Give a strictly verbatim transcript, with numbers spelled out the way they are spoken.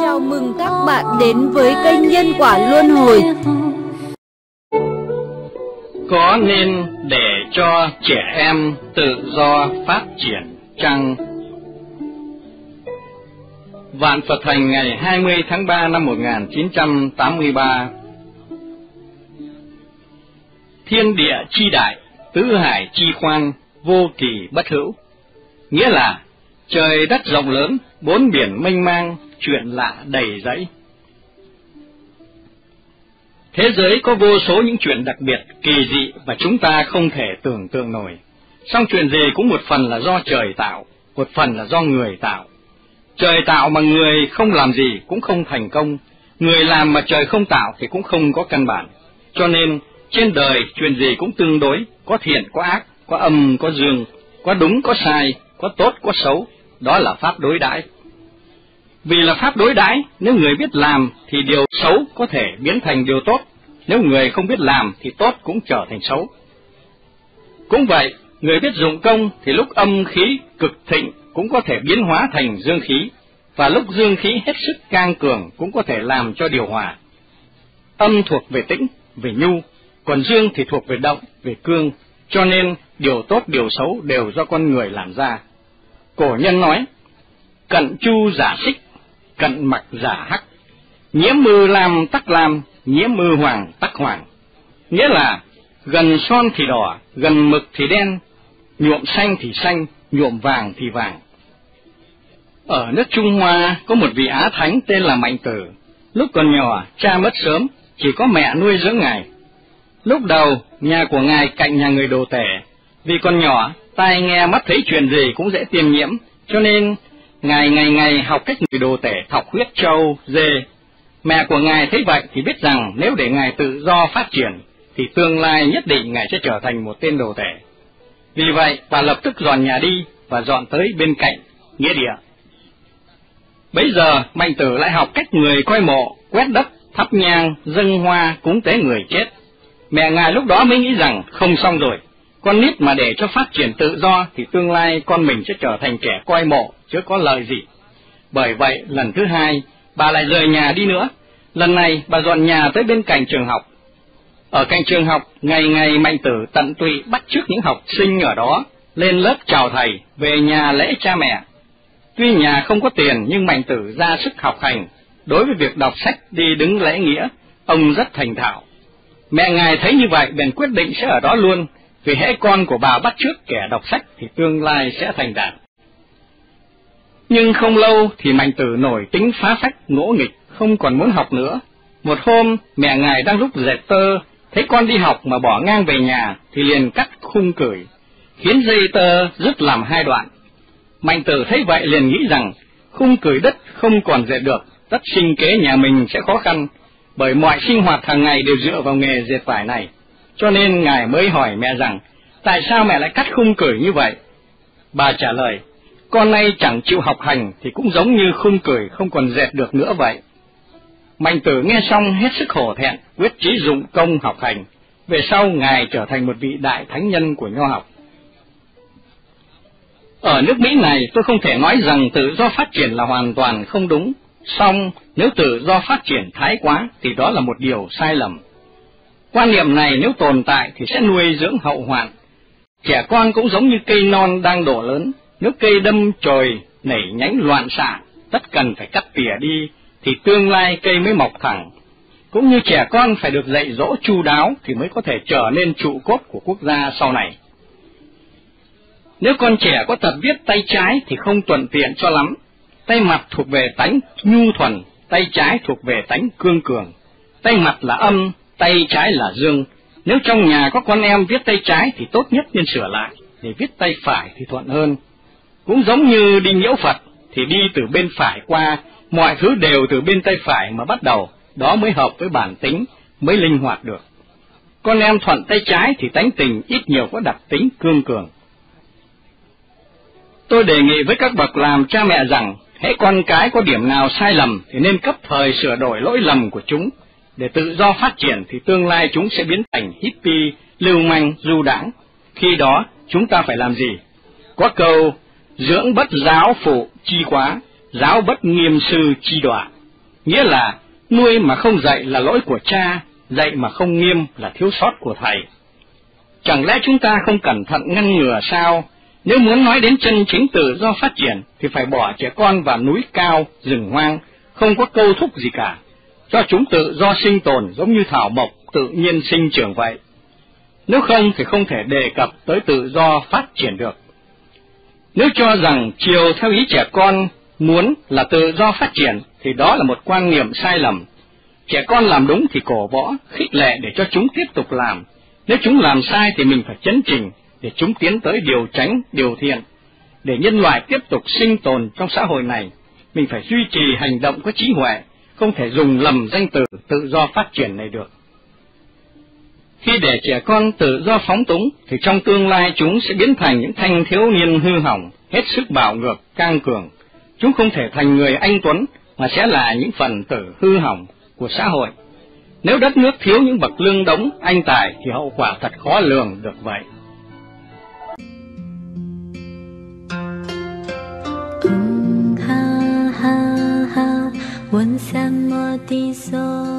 Chào mừng các bạn đến với kênh Nhân Quả Luân Hồi. Có nên để cho trẻ em tự do phát triển chăng? Vạn Phật Thành ngày hai mươi tháng ba năm một nghìn chín trăm tám mươi ba. Thiên địa chi đại, tứ hải chi khoan, vô kỳ bất hữu. Nghĩa là trời đất rộng lớn, bốn biển mênh mang, chuyện lạ đầy rẫy. Thế giới có vô số những chuyện đặc biệt, kỳ dị và chúng ta không thể tưởng tượng nổi. Song chuyện gì cũng một phần là do trời tạo, một phần là do người tạo. Trời tạo mà người không làm gì cũng không thành công, người làm mà trời không tạo thì cũng không có căn bản. Cho nên trên đời chuyện gì cũng tương đối, có thiện có ác, có âm có dương, có đúng có sai, có tốt có xấu, đó là pháp đối đãi. Vì là pháp đối đãi, nếu người biết làm thì điều xấu có thể biến thành điều tốt, nếu người không biết làm thì tốt cũng trở thành xấu. Cũng vậy, người biết dụng công thì lúc âm khí cực thịnh cũng có thể biến hóa thành dương khí, và lúc dương khí hết sức căng cường cũng có thể làm cho điều hòa. Âm thuộc về tĩnh, về nhu, còn dương thì thuộc về động, về cương, cho nên điều tốt điều xấu đều do con người làm ra. Cổ nhân nói, cận chu giả xích, cận mặc giả hắc, nhiễm mư lam tắc lam, nhiễm mư hoàng tắc hoàng. Nghĩa là gần son thì đỏ, gần mực thì đen, nhuộm xanh thì xanh, nhuộm vàng thì vàng. Ở nước Trung Hoa có một vị Á Thánh tên là Mạnh Tử. Lúc còn nhỏ, cha mất sớm, chỉ có mẹ nuôi dưỡng ngài. Lúc đầu, nhà của ngài cạnh nhà người đồ tể. Vì còn nhỏ, tai nghe mắt thấy chuyện gì cũng dễ tiêm nhiễm, cho nên ngài ngày ngày học cách người đồ tể thọc huyết trâu, dê. Mẹ của ngài thấy vậy thì biết rằng nếu để ngài tự do phát triển, thì tương lai nhất định ngài sẽ trở thành một tên đồ tể. Vì vậy, bà lập tức dọn nhà đi và dọn tới bên cạnh nghĩa địa. Bấy giờ, Mạnh Tử lại học cách người coi mộ, quét đất, thắp nhang, dâng hoa, cúng tế người chết. Mẹ ngài lúc đó mới nghĩ rằng không xong rồi, con nít mà để cho phát triển tự do thì tương lai con mình sẽ trở thành kẻ coi mộ, chứ có lợi gì. Bởi vậy, lần thứ hai, bà lại rời nhà đi nữa. Lần này, bà dọn nhà tới bên cạnh trường học. Ở cạnh trường học, ngày ngày Mạnh Tử tận tụy bắt chước những học sinh ở đó, lên lớp chào thầy, về nhà lễ cha mẹ. Tuy nhà không có tiền nhưng Mạnh Tử ra sức học hành, đối với việc đọc sách đi đứng lễ nghĩa, ông rất thành thạo. Mẹ ngài thấy như vậy bèn quyết định sẽ ở đó luôn, vì hễ con của bà bắt chước kẻ đọc sách thì tương lai sẽ thành đạt. Nhưng không lâu thì Mạnh Tử nổi tính phá phách ngỗ nghịch, không còn muốn học nữa. Một hôm, mẹ ngài đang lúc dệt tơ, thấy con đi học mà bỏ ngang về nhà thì liền cắt khung cửi, khiến dây tơ rứt làm hai đoạn. Mạnh Tử thấy vậy liền nghĩ rằng khung cửi đất không còn dệt được, tất sinh kế nhà mình sẽ khó khăn, bởi mọi sinh hoạt hàng ngày đều dựa vào nghề dệt vải này. Cho nên ngài mới hỏi mẹ rằng, tại sao mẹ lại cắt khung cửi như vậy? Bà trả lời, con nay chẳng chịu học hành thì cũng giống như khung cửi không còn dệt được nữa vậy. Mạnh Tử nghe xong hết sức hổ thẹn, quyết chí dụng công học hành. Về sau, ngài trở thành một vị đại thánh nhân của nho học. Ở nước Mỹ này, tôi không thể nói rằng tự do phát triển là hoàn toàn không đúng. Song, nếu tự do phát triển thái quá, thì đó là một điều sai lầm. Quan niệm này nếu tồn tại thì sẽ nuôi dưỡng hậu hoạn. Trẻ con cũng giống như cây non đang đổ lớn. Nếu cây đâm chồi, nảy nhánh loạn xạ, tất cần phải cắt tỉa đi, thì tương lai cây mới mọc thẳng. Cũng như trẻ con phải được dạy dỗ chu đáo thì mới có thể trở nên trụ cốt của quốc gia sau này. Nếu con trẻ có tật viết tay trái thì không thuận tiện cho lắm. Tay mặt thuộc về tánh nhu thuần, tay trái thuộc về tánh cương cường. Tay mặt là âm, tay trái là dương. Nếu trong nhà có con em viết tay trái thì tốt nhất nên sửa lại, để viết tay phải thì thuận hơn. Cũng giống như đi nhiễu Phật thì đi từ bên phải qua, mọi thứ đều từ bên tay phải mà bắt đầu, đó mới hợp với bản tính, mới linh hoạt được. Con em thuận tay trái thì tánh tình ít nhiều có đặc tính cương cường. Tôi đề nghị với các bậc làm cha mẹ rằng, hễ con cái có điểm nào sai lầm thì nên cấp thời sửa đổi lỗi lầm của chúng, để tự do phát triển thì tương lai chúng sẽ biến thành hippie, lưu manh, du đãng. Khi đó, chúng ta phải làm gì? Có câu, dưỡng bất giáo phụ chi quá, giáo bất nghiêm sư chi đọa. Nghĩa là nuôi mà không dạy là lỗi của cha, dạy mà không nghiêm là thiếu sót của thầy. Chẳng lẽ chúng ta không cẩn thận ngăn ngừa sao? Nếu muốn nói đến chân chính tự do phát triển thì phải bỏ trẻ con vào núi cao, rừng hoang, không có câu thúc gì cả, cho chúng tự do sinh tồn giống như thảo mộc tự nhiên sinh trưởng vậy. Nếu không thì không thể đề cập tới tự do phát triển được. Nếu cho rằng chiều theo ý trẻ con muốn là tự do phát triển thì đó là một quan niệm sai lầm. Trẻ con làm đúng thì cổ võ, khích lệ để cho chúng tiếp tục làm. Nếu chúng làm sai thì mình phải chấn chỉnh để chúng tiến tới điều tránh, điều thiện. Để nhân loại tiếp tục sinh tồn trong xã hội này, mình phải duy trì hành động có trí huệ, không thể dùng lầm danh từ tự do phát triển này được. Khi để trẻ con tự do phóng túng thì trong tương lai chúng sẽ biến thành những thanh thiếu niên hư hỏng, hết sức bạo ngược, cang cường. Chúng không thể thành người anh tuấn mà sẽ là những phần tử hư hỏng của xã hội. Nếu đất nước thiếu những bậc lương đống anh tài thì hậu quả thật khó lường được vậy. Ha ha ha,